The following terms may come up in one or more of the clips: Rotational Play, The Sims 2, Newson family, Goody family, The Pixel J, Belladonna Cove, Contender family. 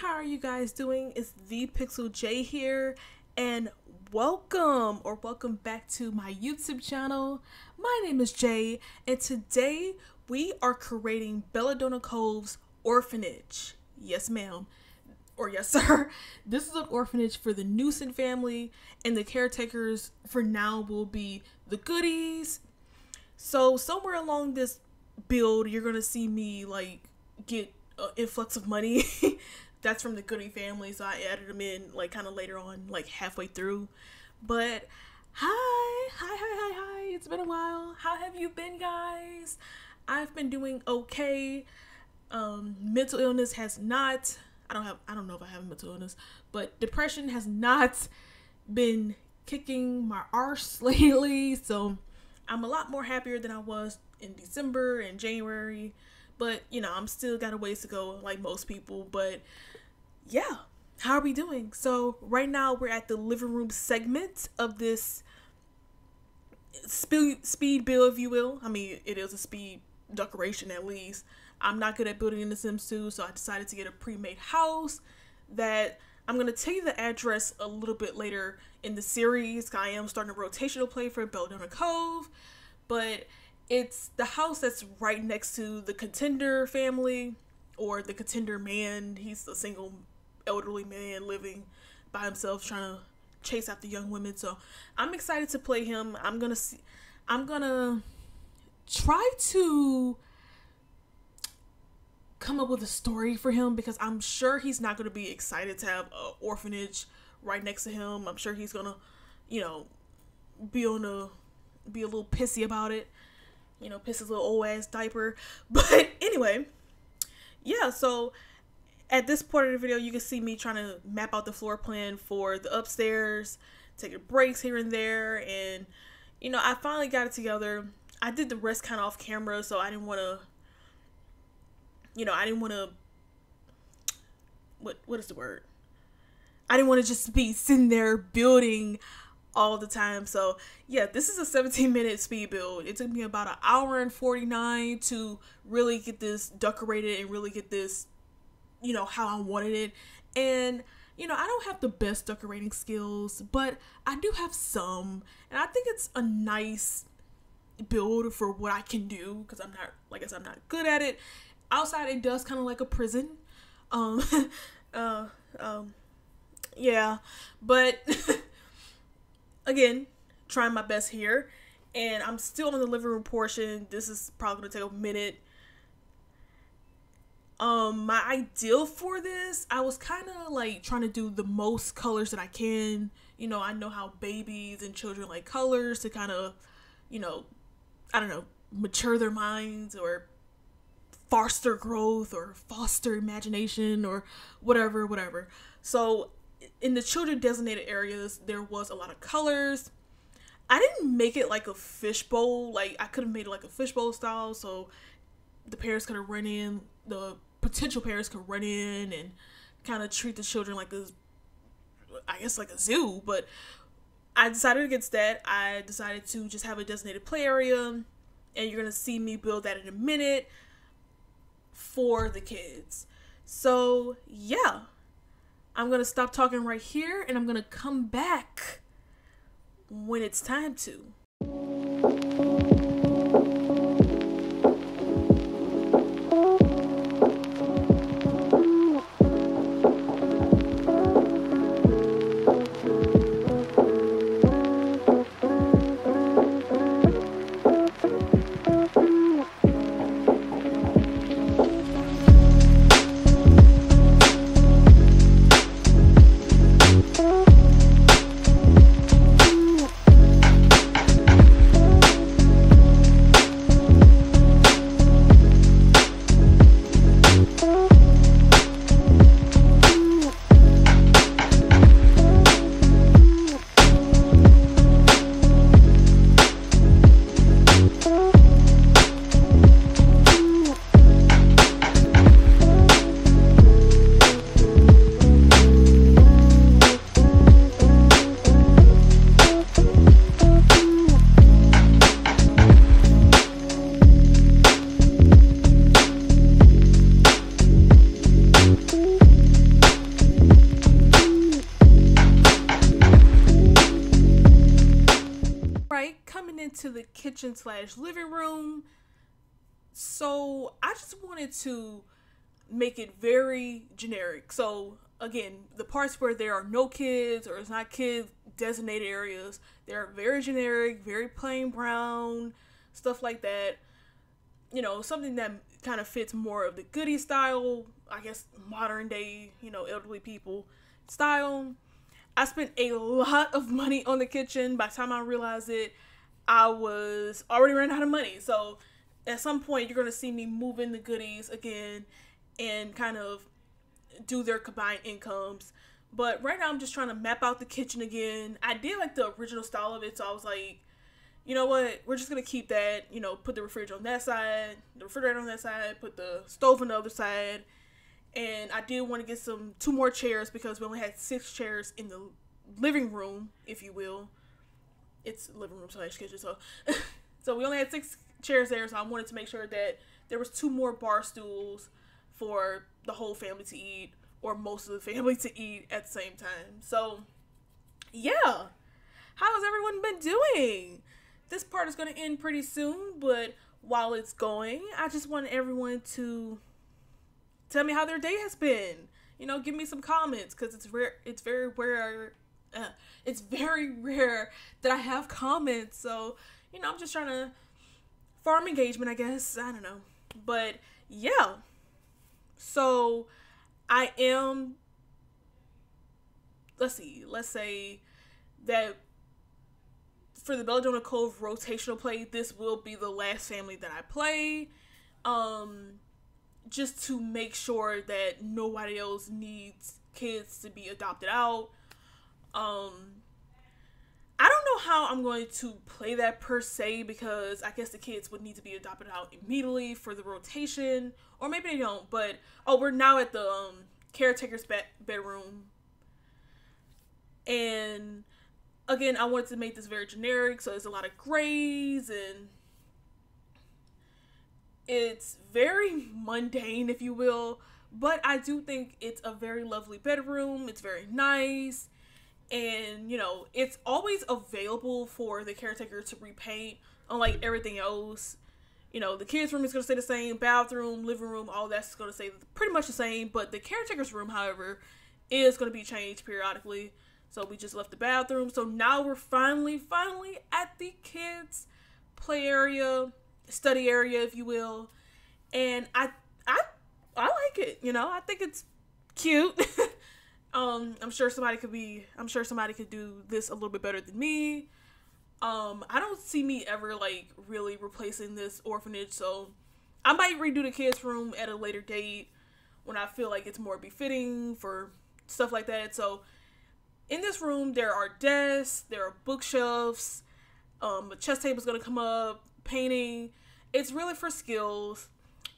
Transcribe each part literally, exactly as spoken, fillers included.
how are you guys doing? It's the Pixel J here, and welcome or welcome back to my YouTube channel. My name is Jay, and today we are creating Belladonna Cove's orphanage. Yes ma'am, or yes sir. This is an orphanage for the Newson family, and the caretakers for now will be the Goodies. So somewhere along this build, you're gonna see me like get influx of money. That's from the Goody family, so I added them in like kind of later on, like halfway through. But hi hi hi hi hi it's been a while. How have you been, guys? I've been doing okay. Um mental illness has not, I don't have I don't know if I have mental illness, but depression has not been kicking my arse lately, so I'm a lot more happier than I was in December and January. But, you know, I'm still got a ways to go like most people. But, yeah, how are we doing? So, right now we're at the living room segment of this spe speed build, if you will. I mean, it is a speed decoration at least. I'm not good at building in The Sims two, so I decided to get a pre-made house that I'm going to tell you the address a little bit later in the series. I am starting a rotational play for Belladonna Cove, but it's the house that's right next to the Contender family, or the Contender man. He's a single elderly man living by himself trying to chase after young women. So I'm excited to play him. I'm going to see, I'm going to try to come up with a story for him, because I'm sure he's not going to be excited to have an orphanage right next to him. I'm sure he's going to, you know, be on a, be a little pissy about it. You know, piss his little old ass diaper. But anyway, yeah, so at this part of the video, you can see me trying to map out the floor plan for the upstairs, taking breaks here and there. And, you know, I finally got it together. I did the rest kind of off camera, so I didn't want to, you know, I didn't want to, what, what is the word? I didn't want to just be sitting there building all the time. So yeah, this is a seventeen minute speed build. It took me about an hour and forty-nine to really get this decorated and really get this, you know, how I wanted it. And you know, I don't have the best decorating skills, but I do have some, and I think it's a nice build for what I can do, because I'm not, like I said, I'm not good at it. Outside it does kind of like a prison. Um uh um yeah, but again, trying my best here, and I'm still on the living room portion. This is probably gonna take a minute. Um, my ideal for this, I was kind of like trying to do the most colors that I can. You know, I know how babies and children like colors to kind of, you know, I don't know, mature their minds or foster growth or foster imagination or whatever, whatever. So in the children designated areas, there was a lot of colors. I didn't make it like a fishbowl. Like, I could have made it like a fishbowl style, so the parents could have run in, the potential parents could run in and kind of treat the children like a, I guess like a zoo. But I decided against that. I decided to just have a designated play area, and you're gonna see me build that in a minute for the kids. So yeah, I'm going to stop talking right here, and I'm going to come back when it's time to. kitchen slash living room. So I just wanted to make it very generic. So again, the parts where there are no kids or it's not kids designated areas, they're very generic, very plain brown, stuff like that. You know, something that kind of fits more of the Goody style, I guess modern day, you know, elderly people style. I spent a lot of money on the kitchen. By the time I realized it, I was already ran out of money. So at some point, you're going to see me moving the Goodies again and kind of do their combined incomes. But right now, I'm just trying to map out the kitchen again. I did like the original style of it, so I was like, you know what, we're just going to keep that, you know, put the refrigerator on that side, the refrigerator on that side, put the stove on the other side. And I did want to get some, two more chairs because we only had six chairs in the living room, if you will. It's living room slash kitchen, so. So we only had six chairs there, so I wanted to make sure that there was two more bar stools for the whole family to eat, or most of the family to eat at the same time. So, yeah. How has everyone been doing? This part is going to end pretty soon, but while it's going, I just want everyone to tell me how their day has been. You know, give me some comments, because it's rare. It's very rare. Uh, it's very rare that I have comments. So, you know, I'm just trying to farm engagement, I guess. I don't know. But, yeah. So, I am, let's see, let's say that for the Belladonna Cove rotational play, this will be the last family that I play. Um... just to make sure that nobody else needs kids to be adopted out. Um, I don't know how I'm going to play that per se, because I guess the kids would need to be adopted out immediately for the rotation, or maybe they don't, but, oh, we're now at the um, caretaker's be bedroom. And again, I wanted to make this very generic, so there's a lot of grays and it's very mundane, if you will, but I do think it's a very lovely bedroom. It's very nice. And, you know, it's always available for the caretaker to repaint, unlike everything else. You know, the kids' room is going to stay the same, bathroom, living room, all that's going to stay pretty much the same. But the caretaker's room, however, is going to be changed periodically. So we just left the bathroom. So now we're finally, finally at the kids' play area. Study area, if you will, and I, I, I like it. You know, I think it's cute. um, I'm sure somebody could be. I'm sure somebody could do this a little bit better than me. Um, I don't see me ever like really replacing this orphanage, so I might redo the kids' room at a later date when I feel like it's more befitting for stuff like that. So, in this room, there are desks, there are bookshelves, um, a chess table is gonna come up. Painting, it's really for skills.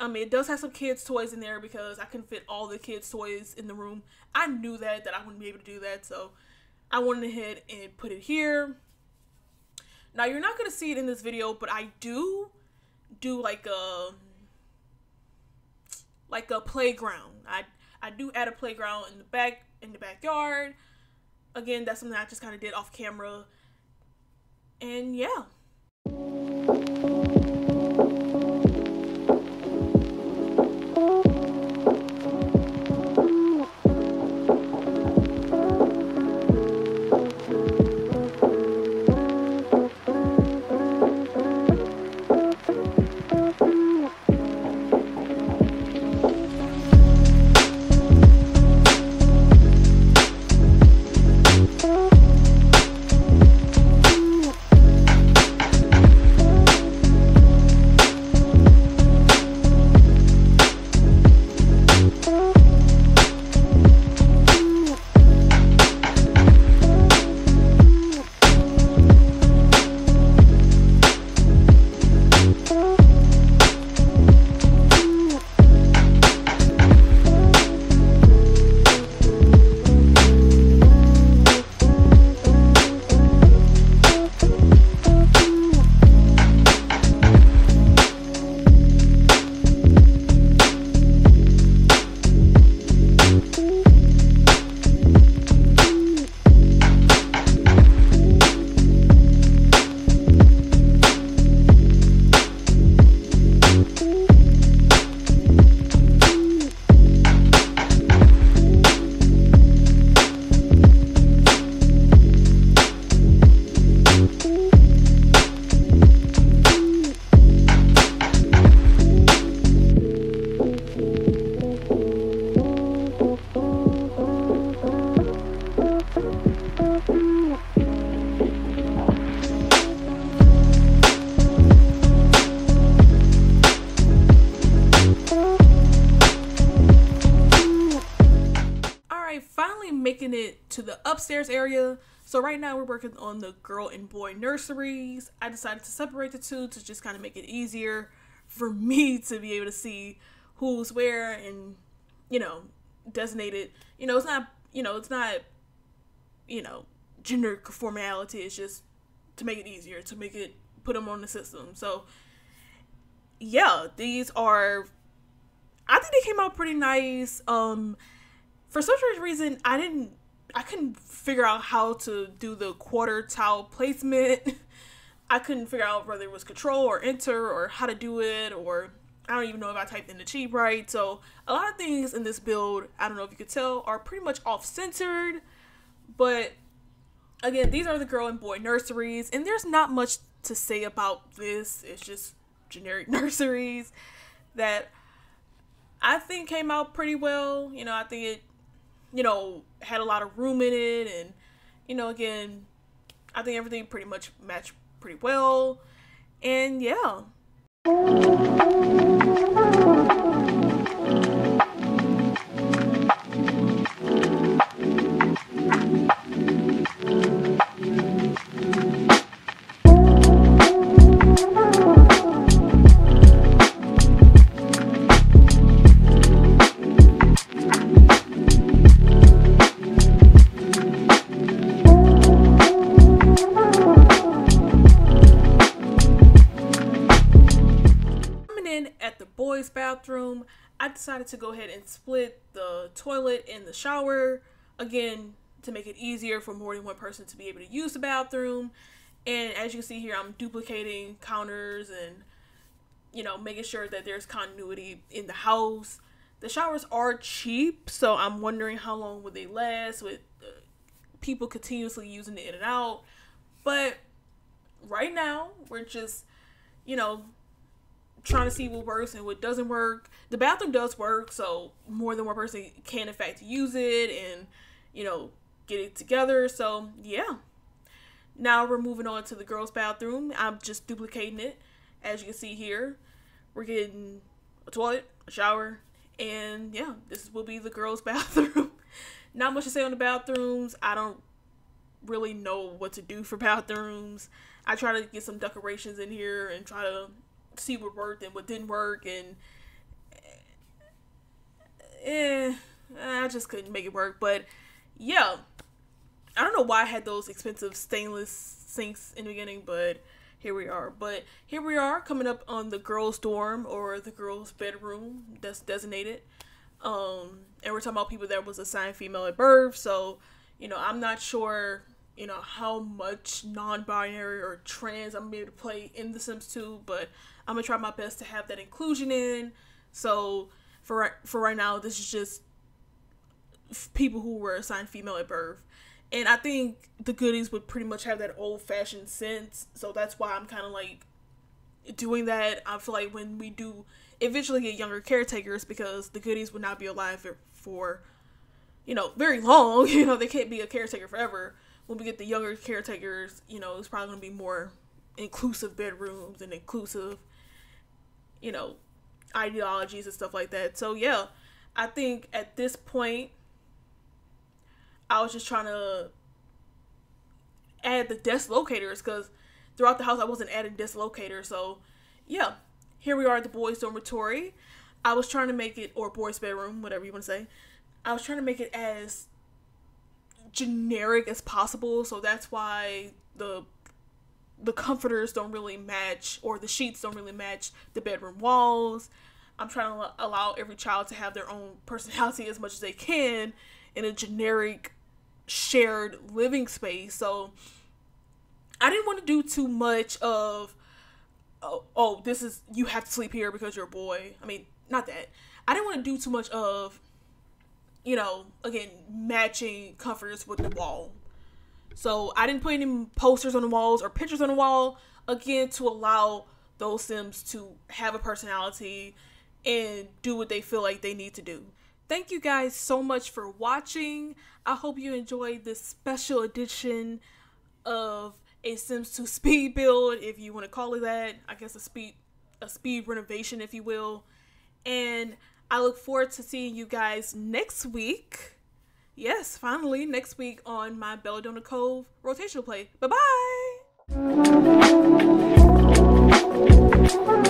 Um, it does have some kids' toys in there because I couldn't fit all the kids' toys in the room. I knew that that I wouldn't be able to do that, so I went ahead and put it here. Now you're not gonna see it in this video, but I do do like a like a playground. I I do add a playground in the back in the backyard. Again, that's something I just kind of did off camera, and yeah. I'm making it to the upstairs area. So right now we're working on the girl and boy nurseries. I decided to separate the two to just kind of make it easier for me to be able to see who's where and, you know, designated. You know, it's not, you know, it's not, you know, gender conformality. It's just to make it easier, to make it, put them on the system. So yeah, these are, I think they came out pretty nice. Um, for some reason, I didn't, I couldn't figure out how to do the quarter tile placement. I couldn't figure out whether it was control or enter or how to do it, or I don't even know if I typed in the cheat right. So a lot of things in this build, I don't know if you could tell, are pretty much off-centered. But again, these are the girl and boy nurseries, and there's not much to say about this. It's just generic nurseries that I think came out pretty well. You know, I think it, you know, had a lot of room in it, and, you know, again, I think everything pretty much matched pretty well, and yeah. Bathroom, I decided to go ahead and split the toilet and the shower, again to make it easier for more than one person to be able to use the bathroom. And as you can see here, I'm duplicating counters and, you know, making sure that there's continuity in the house. The showers are cheap, so I'm wondering how long would they last with uh, people continuously using it in and out. But right now we're just, you know, trying to see what works and what doesn't work. The bathroom does work, so more than one person can in fact use it and, you know, get it together. So yeah, now we're moving on to the girls' bathroom. I'm just duplicating it. As you can see here, we're getting a toilet, a shower, and yeah, this will be the girls' bathroom. Not much to say on the bathrooms. I don't really know what to do for bathrooms. I try to get some decorations in here and try to see what worked and what didn't work, and eh, I just couldn't make it work. But yeah, I don't know why I had those expensive stainless sinks in the beginning, but here we are. But here we are, coming up on the girls' dorm, or the girls' bedroom that's designated, um and we're talking about people that was assigned female at birth. So, you know, I'm not sure, you know, how much non-binary or trans I'm gonna be able to play in The Sims two, but I'm gonna try my best to have that inclusion in. So for for right now, this is just people who were assigned female at birth, and I think the Goodies would pretty much have that old-fashioned sense. So that's why I'm kind of like doing that. I feel like when we do eventually get younger caretakers, because the Goodies would not be alive for, you know, very long. You know, they can't be a caretaker forever. When we get the younger caretakers, you know, it's probably gonna be more inclusive bedrooms and inclusive, you know, ideologies and stuff like that. So yeah, I think at this point, I was just trying to add the desk locators, because throughout the house I wasn't adding desk locators. So yeah, here we are at the boys' dormitory. I was trying to make it, or boys' bedroom, whatever you want to say. I was trying to make it as generic as possible, so that's why the the comforters don't really match, or the sheets don't really match the bedroom walls. I'm trying to allow every child to have their own personality as much as they can in a generic shared living space. So I didn't want to do too much of, oh, oh this is, you have to sleep here because you're a boy. I mean, not that I didn't want to do too much of, you know, again, matching comforters with the wall. So I didn't put any posters on the walls or pictures on the wall, again, to allow those Sims to have a personality and do what they feel like they need to do. Thank you guys so much for watching. I hope you enjoyed this special edition of a Sims two speed build, if you want to call it that. I guess a speed, a speed renovation, if you will. And I look forward to seeing you guys next week. yes, finally, next week on my Belladonna Cove rotational play. Bye-bye!